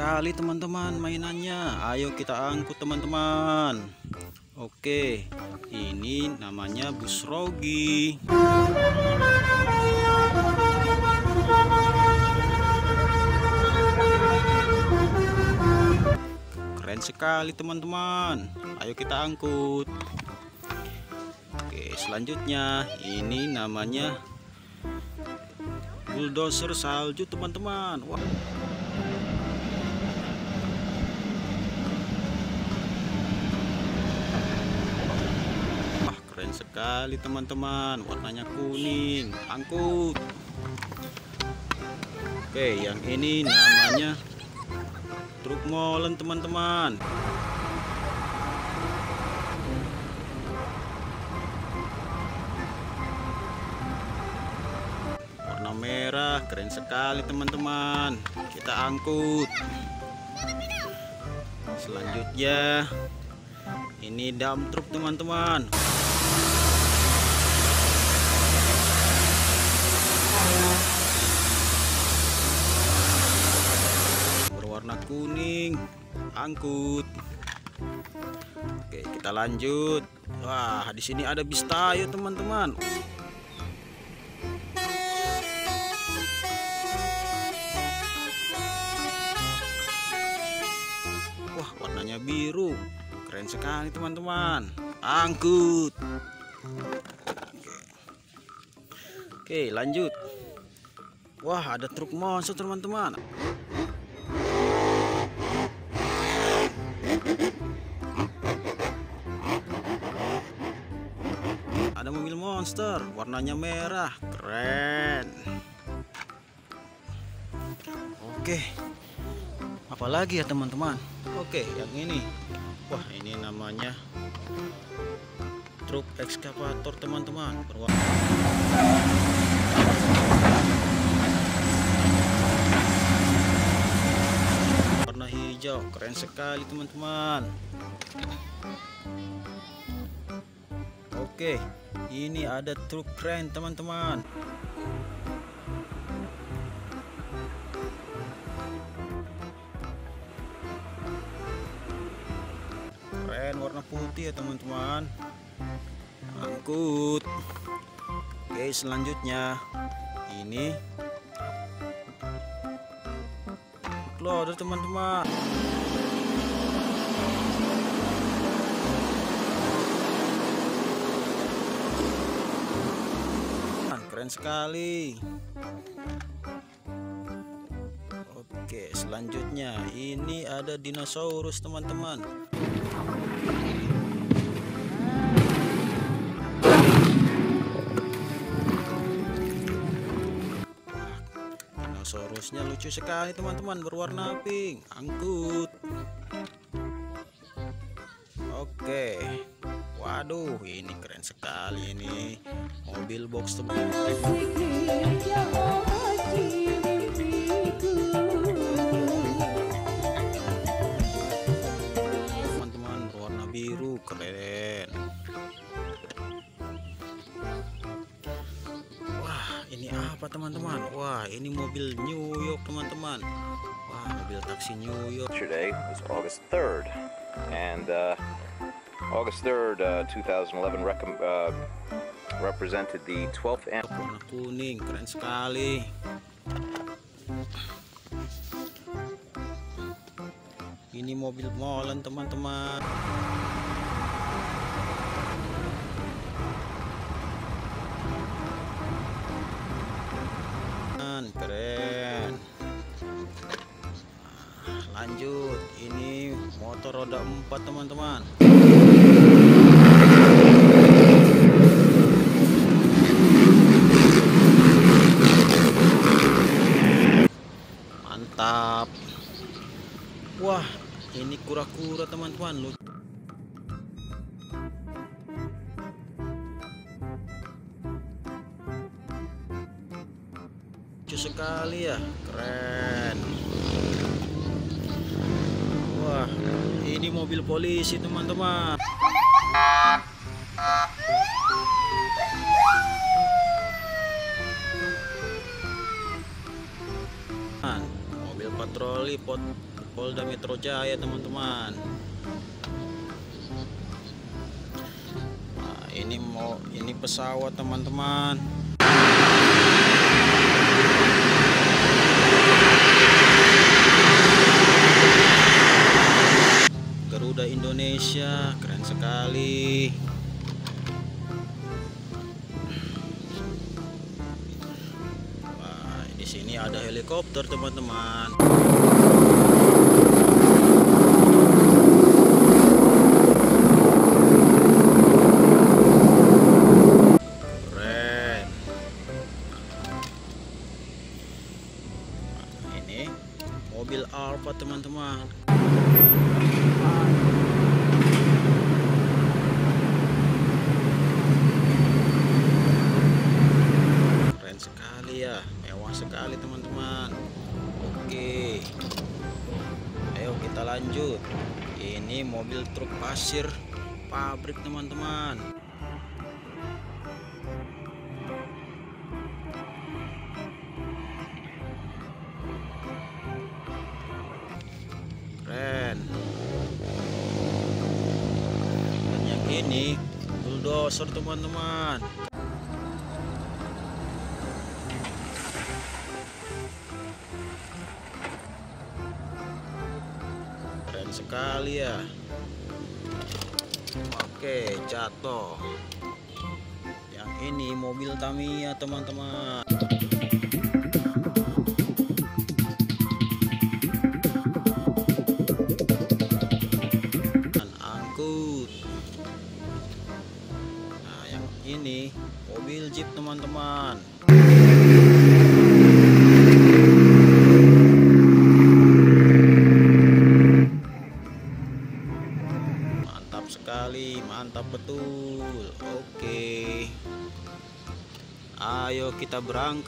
sekali teman-teman mainannya. Ayo kita angkut teman-teman. Oke, ini namanya bus rogi. Keren sekali teman-teman. Ayo kita angkut. Oke, selanjutnya ini namanya bulldozer salju teman-teman. Wah. Keren sekali teman-teman, warnanya kuning. Angkut. Oke, yang ini namanya truk molen teman-teman. Warna merah, keren sekali teman-teman. Kita angkut. Selanjutnya ini dump truk teman-teman. Berwarna kuning, angkut. Oke, kita lanjut. Wah, di sini ada bis Tayo teman-teman. Wah, warnanya biru, keren sekali teman-teman. Angkut. Oke, lanjut. Wah, ada truk monster teman-teman. Ada mobil monster, warnanya merah, keren. Oke, apalagi ya teman-teman. Oke, yang ini. Wah, ini namanya truk ekskavator teman-teman. Warna hijau, keren sekali teman-teman. Oke, ini ada truk keren teman-teman. Keren, warna putih ya teman-teman. Angkut. Oke, selanjutnya ini loader teman-teman. Keren sekali. Oke, selanjutnya ini ada dinosaurus teman-teman. Dinosaurusnya lucu sekali teman-teman, berwarna pink. Angkut. Oke. Waduh, ini keren sekali ini. Mobil box teman-teman. Apa teman-teman? Wah, ini mobil New York teman-teman. Wah, mobil taksi New York. Today is August 3rd and August 3rd 2011 represented the 12th anniversary. Warna kuning, keren sekali. Ini mobil molen teman-teman. Keren. Lanjut, ini motor roda 4 teman-teman. Mantap. Wah, ini kura-kura teman-teman. Sekali ya, keren. Wah, ini mobil polisi teman-teman. Mobil patroli Polda Metro Jaya, teman-teman. Nah, ini pesawat, teman-teman. Garuda Indonesia, keren sekali. Nah, di sini ada helikopter, teman-teman. Keren. Nah, ini mobil Alphard, teman-teman. Ya, mewah sekali, teman-teman. Oke, ayo kita lanjut. Ini mobil truk pasir pabrik, teman-teman. Keren. Banyak ini bulldozer, teman-teman. Sekali ya. Oke, jatuh. Yang ini mobil Tamiya, teman-teman. Dan angkut. Nah, yang ini mobil Jeep, teman-teman. Mantap betul. Oke, ayo kita berangkat.